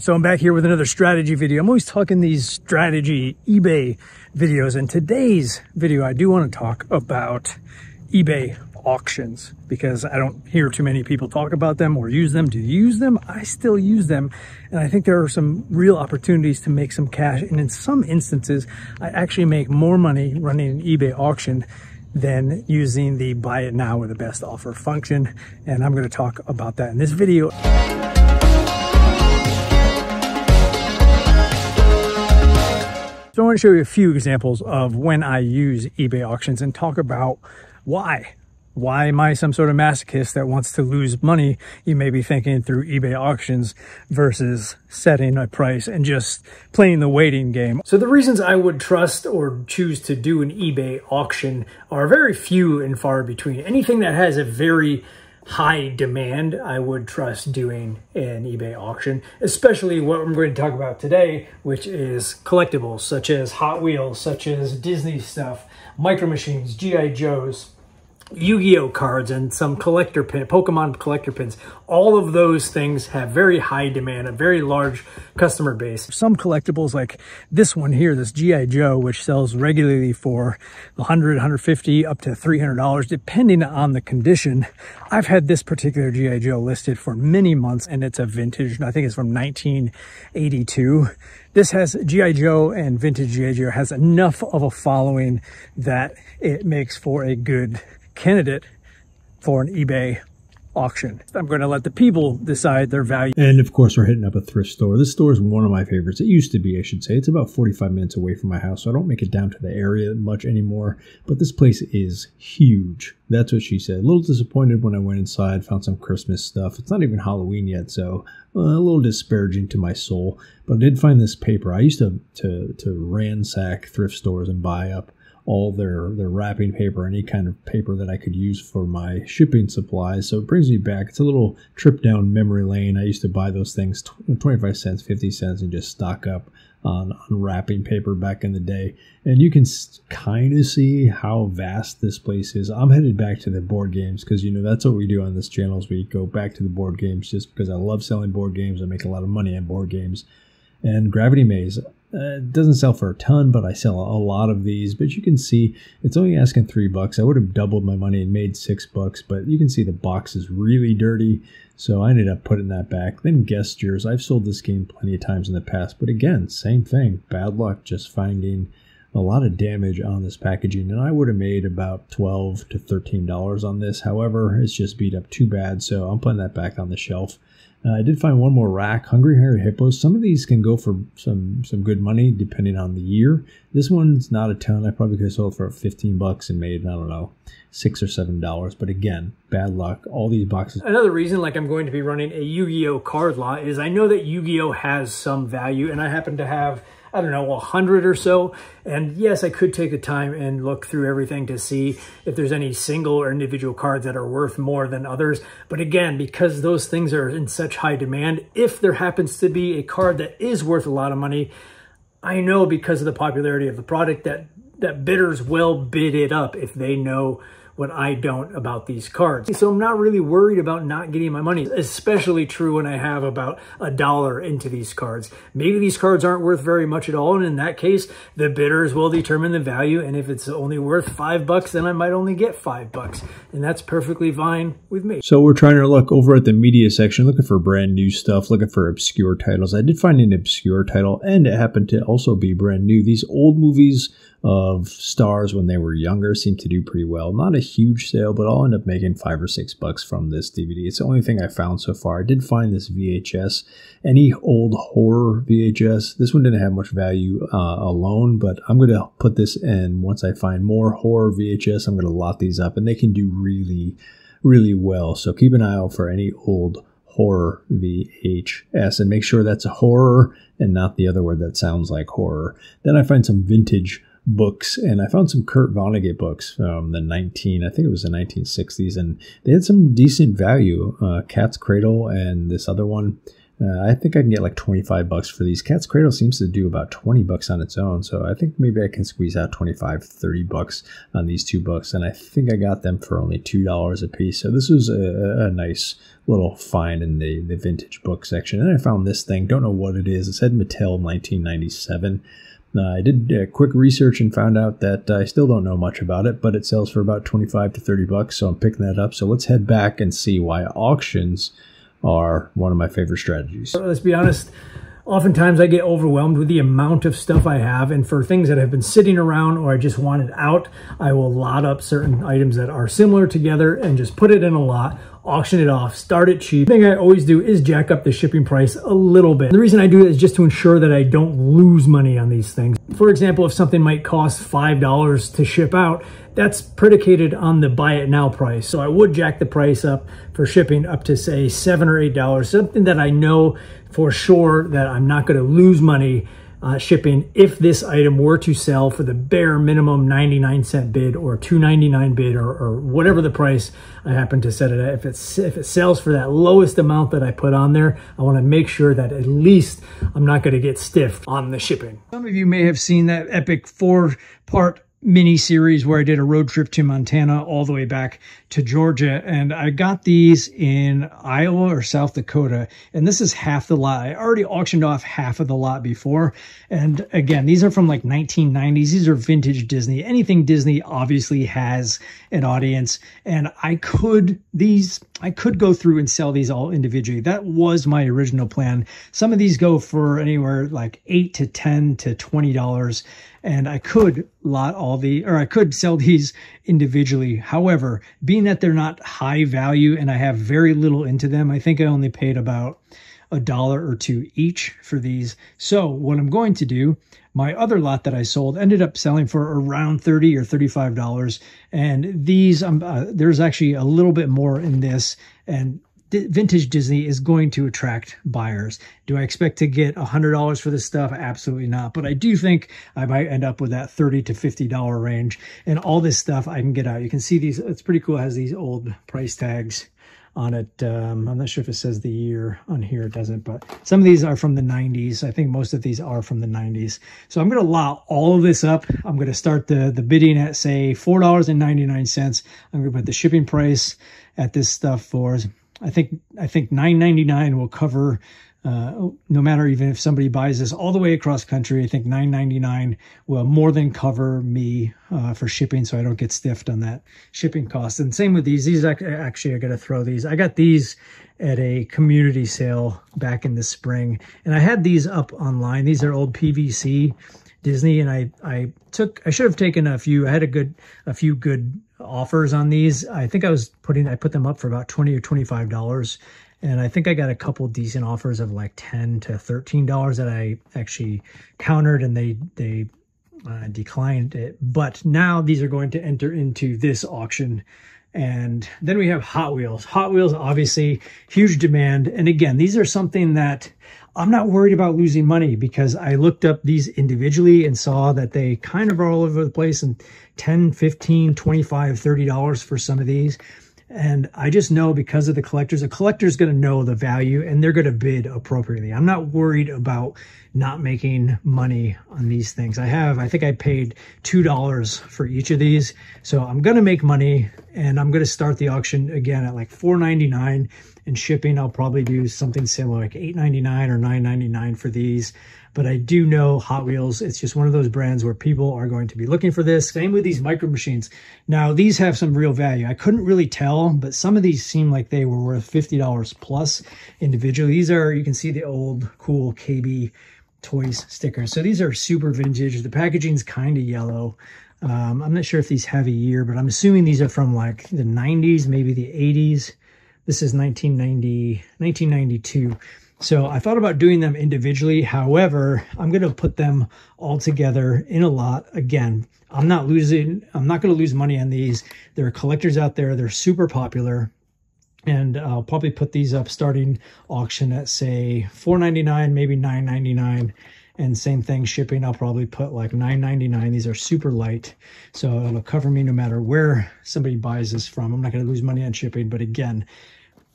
So I'm back here with another strategy video. I'm always talking these strategy eBay videos. And today's video, I do want to talk about eBay auctions because I don't hear too many people talk about them or use them. Do you use them? I still use them. And I think there are some real opportunities to make some cash. And in some instances, I actually make more money running an eBay auction than using the buy it now or the best offer function. And I'm going to talk about that in this video. So I want to show you a few examples of when I use eBay auctions and talk about why. Why am I some sort of masochist that wants to lose money? You may be thinking through eBay auctions versus setting a price and just playing the waiting game. So the reasons I would trust or choose to do an eBay auction are very few and far between. Anything that has a very high demand, I would trust doing an eBay auction, especially what I'm going to talk about today, which is collectibles such as Hot Wheels, such as Disney stuff, Micro Machines, G.I. Joes, Yu-Gi-Oh cards, and some collector pin, Pokemon collector pins. All of those things have very high demand, a very large customer base. Some collectibles like this one here, this G.I. Joe, which sells regularly for $100, $150, up to $300, depending on the condition. I've had this particular G.I. Joe listed for many months, and it's a vintage. I think it's from 1982. This has G.I. Joe, and vintage G.I. Joe has enough of a following that it makes for a good candidate for an eBay auction. I'm going to let the people decide their value. And of course, we're hitting up a thrift store. This store is one of my favorites. It used to be, I should say. It's about 45 minutes away from my house, so I don't make it down to the area much anymore. But this place is huge. That's what she said. A little disappointed when I went inside, found some Christmas stuff. It's not even Halloween yet, so a little disparaging to my soul. But I did find this paper. I used to ransack thrift stores and buy up all their wrapping paper, any kind of paper that I could use for my shipping supplies. So it brings me back. It's a little trip down memory lane. I used to buy those things 25 cents, 50 cents, and just stock up on wrapping paper back in the day. And you can kind of see how vast this place is. I'm headed back to the board games because, you know, that's what we do on this channel is we go back to the board games just because I love selling board games. I make a lot of money on board games. And Gravity Maze. It doesn't sell for a ton, but I sell a lot of these. But you can see it's only asking $3. I would have doubled my money and made $6, but you can see the box is really dirty. So I ended up putting that back. Then Gestures. I've sold this game plenty of times in the past, but again, same thing. Bad luck just finding a lot of damage on this packaging, and I would have made about $12 to $13 on this. However, it's just beat up too bad, so I'm putting that back on the shelf. I did find one more rack, Hungry Hippos. Some of these can go for some good money depending on the year. This one's not a ton. I probably could have sold for $15 and made, I don't know, $6 or $7. But again, bad luck. All these boxes. Another reason, like I'm going to be running a Yu-Gi-Oh card lot, is I know that Yu-Gi-Oh has some value, and I happen to have, I don't know, 100 or so. And yes, I could take the time and look through everything to see if there's any single or individual cards that are worth more than others. But again, because those things are in such high demand, if there happens to be a card that is worth a lot of money, I know because of the popularity of the product that bidders will bid it up if they know what I don't about these cards. So I'm not really worried about not getting my money, especially true when I have about $1 into these cards. Maybe these cards aren't worth very much at all, and in that case, the bidders will determine the value, and if it's only worth $5, then I might only get $5, and that's perfectly fine with me. So we're trying to look over at the media section, looking for brand new stuff, looking for obscure titles. I did find an obscure title, and it happened to also be brand new. These old movies of stars when they were younger seem to do pretty well. Not a huge sale, but I'll end up making $5 or $6 from this DVD. It's the only thing I found so far. I did find this VHS, any old horror VHS. This one didn't have much value alone, but I'm going to put this in. Once I find more horror VHS, I'm going to lot these up, and they can do really, really well. So keep an eye out for any old horror VHS, and make sure that's a horror and not the other word that sounds like horror. Then I find some vintage books, and I found some Kurt Vonnegut books from the 1960s, and they had some decent value. Cat's Cradle and this other one. I think I can get like 25 bucks for these. Cat's Cradle seems to do about 20 bucks on its own, so I think maybe I can squeeze out 25, 30 bucks on these two books, and I think I got them for only $2 a piece. So this was a nice little find in the vintage book section. And I found this thing, don't know what it is. It said Mattel 1997. I did a quick research and found out that I still don't know much about it, but it sells for about 25 to 30 bucks, so I'm picking that up. So let's head back and see why auctions are one of my favorite strategies. Let's be honest, oftentimes I get overwhelmed with the amount of stuff I have, and for things that have been sitting around or I just wanted out, I will lot up certain items that are similar together and just put it in a lot, auction it off, start it cheap. The thing I always do is jack up the shipping price a little bit. The reason I do it is just to ensure that I don't lose money on these things. For example, if something might cost $5 to ship out, that's predicated on the buy it now price. So I would jack the price up for shipping up to say $7 or $8, something that I know for sure that I'm not going to lose money shipping if this item were to sell for the bare minimum 99-cent bid or $2.99 bid or whatever the price I happen to set it at. If it sells for that lowest amount that I put on there, I want to make sure that at least I'm not going to get stiffed on the shipping. Some of you may have seen that epic 4-part mini series where I did a road trip to Montana all the way back to Georgia, and I got these in Iowa or South Dakota, and this is half the lot. I already auctioned off half of the lot before, and again, these are from like 1990s. These are vintage Disney. Anything Disney obviously has an audience, and I could go through and sell these all individually. That was my original plan. Some of these go for anywhere like $8 to $10 to $20, and I could sell these individually. However, being that they're not high value and I have very little into them, I think I only paid about $1 or $2 each for these. So what I'm going to do, my other lot that I sold ended up selling for around $30 or $35. And these, there's actually a little bit more in this. And vintage Disney is going to attract buyers. Do I expect to get $100 for this stuff? Absolutely not. But I do think I might end up with that $30 to $50 range. And all this stuff I can get out. You can see these. It's pretty cool. It has these old price tags on it. I'm not sure if it says the year on here, it doesn't, but some of these are from the 90s. I think most of these are from the 90s. So I'm going to lot all of this up. I'm going to start the bidding at say $4.99. I'm going to put the shipping price at this stuff for, I think $9.99 will cover, no matter even if somebody buys this all the way across country, I think $9.99 will more than cover me for shipping, so I don't get stiffed on that shipping cost. And same with these. These actually are going to throw these. I got these at a community sale back in the spring, and I had these up online. These are old PVC Disney, and I should have taken a few. I had a few good offers on these. I think I put them up for about $20 or $25, and I think I got a couple decent offers of like $10 to $13 that I actually countered, and they declined it. But now these are going to enter into this auction. And then we have Hot Wheels. Hot Wheels, obviously, huge demand. And again, these are something that I'm not worried about losing money because I looked up these individually and saw that they kind of are all over the place, and $10, $15, $25, $30 for some of these. And I just know because of the collectors, a collector's going to know the value and they're going to bid appropriately. I'm not worried about not making money on these things. I think I paid $2 for each of these. So I'm going to make money, and I'm going to start the auction again at like $4.99, and shipping, I'll probably do something similar like $8.99 or $9.99 for these. But I do know Hot Wheels, it's just one of those brands where people are going to be looking for this. Same with these Micro Machines. Now, these have some real value. I couldn't really tell, but some of these seem like they were worth $50 plus individually. These are, you can see the old cool KB Toys stickers. So these are super vintage. The packaging's kind of yellow. I'm not sure if these have a year, but I'm assuming these are from like the 90s, maybe the 80s. This is 1992. So I thought about doing them individually. However, I'm going to put them all together in a lot. Again, I'm not going to lose money on these. There are collectors out there. They're super popular. And I'll probably put these up starting auction at say $4.99, maybe $9.99. And same thing, shipping, I'll probably put like $9.99. These are super light, so it'll cover me no matter where somebody buys this from. I'm not going to lose money on shipping, but again,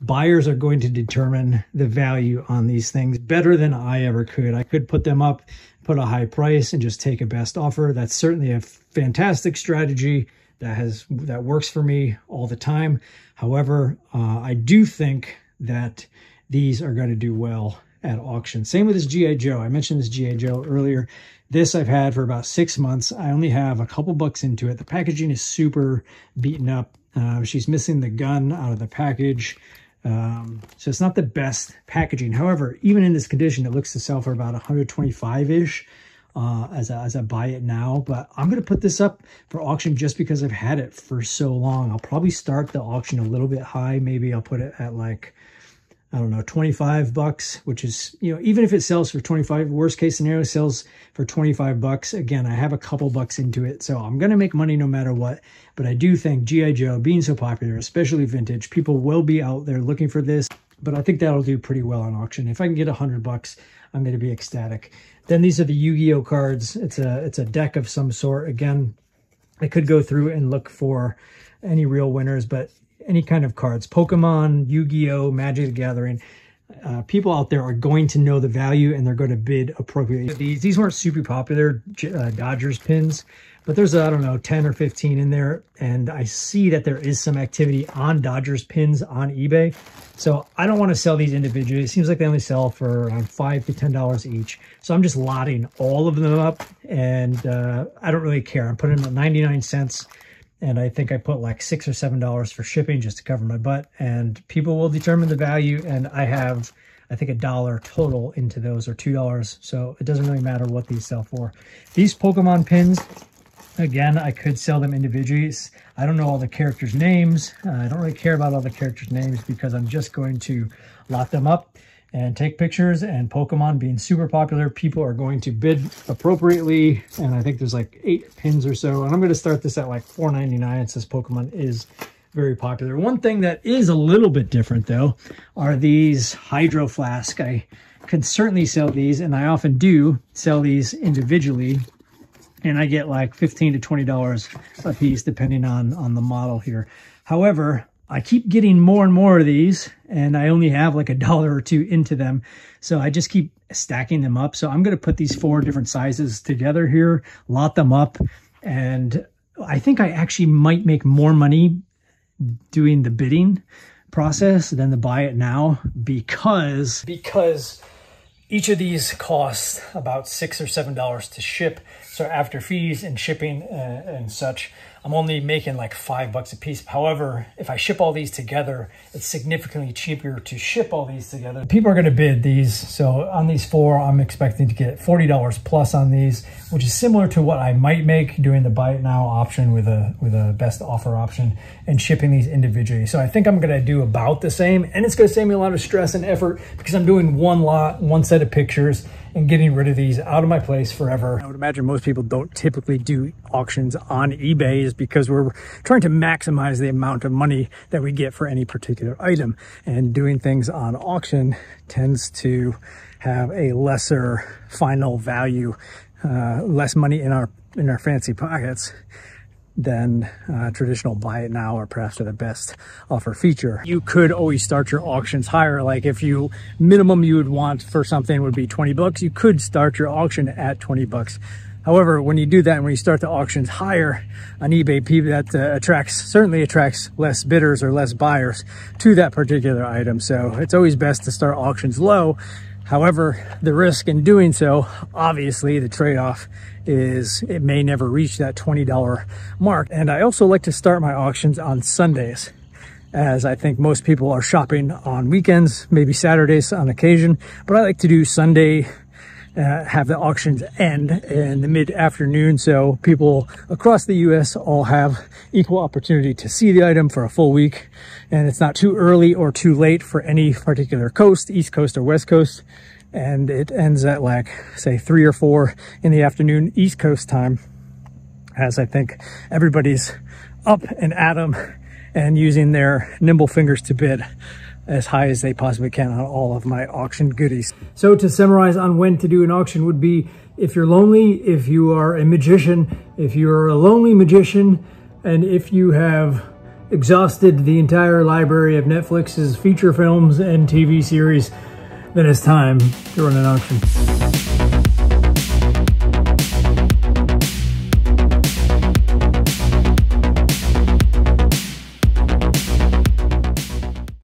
Buyers are going to determine the value on these things better than I ever could. I could put them up, put a high price, and just take a best offer. That's certainly a fantastic strategy that works for me all the time. However, I do think that these are going to do well at auction. Same with this G.I. Joe. I mentioned this G.I. Joe earlier. This I've had for about 6 months. I only have a couple bucks into it. The packaging is super beaten up. She's missing the gun out of the package. So it's not the best packaging. However, even in this condition, it looks to sell for about 125-ish as I buy it now. But I'm going to put this up for auction just because I've had it for so long. I'll probably start the auction a little bit high. Maybe I'll put it at like, I don't know, 25 bucks, which is, you know, even if it sells for 25, worst case scenario sells for 25 bucks. Again, I have a couple bucks into it, so I'm going to make money no matter what. But I do think G.I. Joe being so popular, especially vintage, people will be out there looking for this, but I think that'll do pretty well on auction. If I can get 100 bucks, I'm going to be ecstatic. Then these are the Yu-Gi-Oh cards. It's a deck of some sort. Again, I could go through and look for any real winners, but any kind of cards, Pokemon, Yu-Gi-Oh, Magic the Gathering, people out there are going to know the value and they're going to bid appropriately. These weren't super popular Dodgers pins, but there's, I don't know, 10 or 15 in there. And I see that there is some activity on Dodgers pins on eBay. So I don't want to sell these individually. It seems like they only sell for around $5 to $10 each. So I'm just lotting all of them up and I don't really care. I'm putting them at 99 cents. And I think I put like $6 or $7 for shipping just to cover my butt. And people will determine the value. And I have, I think, $1 total into those, or $2. So it doesn't really matter what these sell for. These Pokemon pins, again, I could sell them individually. I don't know all the characters' names. I don't really care about all the characters' names because I'm just going to lot them up and take pictures. And Pokemon being super popular, people are going to bid appropriately. And I think there's like 8 pins or so. And I'm going to start this at like $4.99. It says Pokemon is very popular. One thing that is a little bit different, though, are these Hydro Flask. I can certainly sell these, and I often do sell these individually. And I get like $15 to $20 a piece, depending on the model here. However, I keep getting more and more of these, and I only have like $1 or $2 into them. So I just keep stacking them up. So I'm going to put these 4 different sizes together here, lot them up. And I think I actually might make more money doing the bidding process than the buy it now, because each of these costs about $6 or $7 to ship. So after fees and shipping and such, I'm only making like $5 a piece. However, if I ship all these together, it's significantly cheaper to ship all these together. People are going to bid these. So on these 4, I'm expecting to get $40 plus on these, which is similar to what I might make doing the buy it now option with a best offer option and shipping these individually. So I think I'm going to do about the same, and it's going to save me a lot of stress and effort because I'm doing one lot, one set of pictures, and getting rid of these out of my place forever. I would imagine most people don't typically do auctions on eBay is because we're trying to maximize the amount of money that we get for any particular item. And doing things on auction tends to have a lesser final value, less money in our fancy pockets than traditional buy it now or perhaps to the best offer feature. You could always start your auctions higher. Like if you minimum you would want for something would be 20 bucks, you could start your auction at 20 bucks. However, when you do that and when you start the auctions higher on eBay, that certainly attracts less bidders or less buyers to that particular item. So it's always best to start auctions low. However, the risk in doing so, obviously the trade-off is it may never reach that $20 mark. And I also like to start my auctions on Sundays, as I think most people are shopping on weekends, maybe Saturdays on occasion, but I like to do Sunday, have the auctions end in the mid-afternoon so people across the U.S. all have equal opportunity to see the item for a full week, and it's not too early or too late for any particular coast, East Coast or West Coast, and it ends at like say 3 or 4 in the afternoon East Coast time, as I think everybody's up and at 'em and using their nimble fingers to bid as high as they possibly can on all of my auction goodies. So to summarize on when to do an auction would be, if you're lonely, if you are a magician, if you're a lonely magician, and if you have exhausted the entire library of Netflix's feature films and TV series, then it's time to run an auction.